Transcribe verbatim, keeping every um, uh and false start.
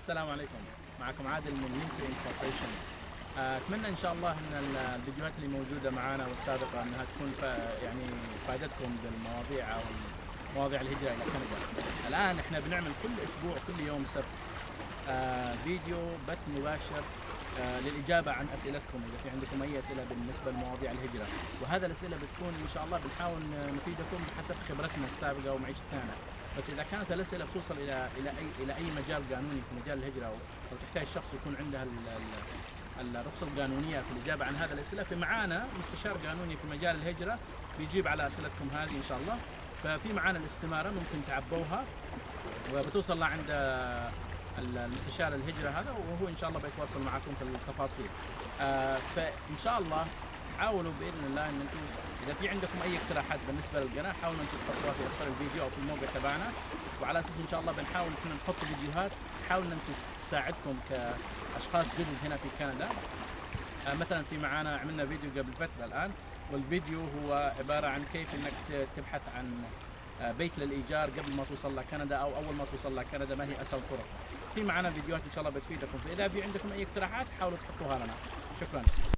السلام عليكم، معكم عادل من لينكدين كوربوريشن. اتمنى ان شاء الله ان الفيديوهات اللي موجوده معانا والسابقه انها تكون فا يعني فادتكم بالمواضيع او مواضيع الهجره الى كندا. الان احنا بنعمل كل اسبوع كل يوم سبت آه فيديو بث مباشر آه للاجابه عن اسئلتكم اذا في عندكم اي اسئله بالنسبه لمواضيع الهجره، وهذا الاسئله بتكون ان شاء الله بنحاول نفيدكم بحسب خبرتنا السابقه ومعيشتنا. بس اذا كانت الاسئله بتوصل الى الى اي الى اي مجال قانوني في مجال الهجره او تحتاج شخص يكون عنده الرخصه القانونيه في الاجابه عن هذا الاسئله، فمعانا مستشار قانوني في مجال الهجره بيجيب على اسئلتكم هذه ان شاء الله. ففي معانا الاستماره ممكن تعبوها وبتوصل عند المستشار الهجره هذا، وهو ان شاء الله بيتواصل معكم في التفاصيل. آه فان شاء الله حاولوا باذن الله ان انتم اذا في عندكم اي اقتراحات بالنسبه للقناه حاولوا انتم تحطوها في وصف الفيديو او في الموقع تبعنا، وعلى اساس ان شاء الله بنحاول احنا نحط فيديوهات حاول انتم تساعدكم كاشخاص جدد هنا في كندا. آه مثلا في معانا عملنا فيديو قبل فتره الان، والفيديو هو عباره عن كيف انك تبحث عن بيت للايجار قبل ما توصل لكندا او اول ما توصل لكندا، ما هي اسهل طرق. في معانا فيديوهات ان شاء الله بتفيدكم، فاذا في عندكم اي اقتراحات حاولوا تحطوها لنا. شكرا.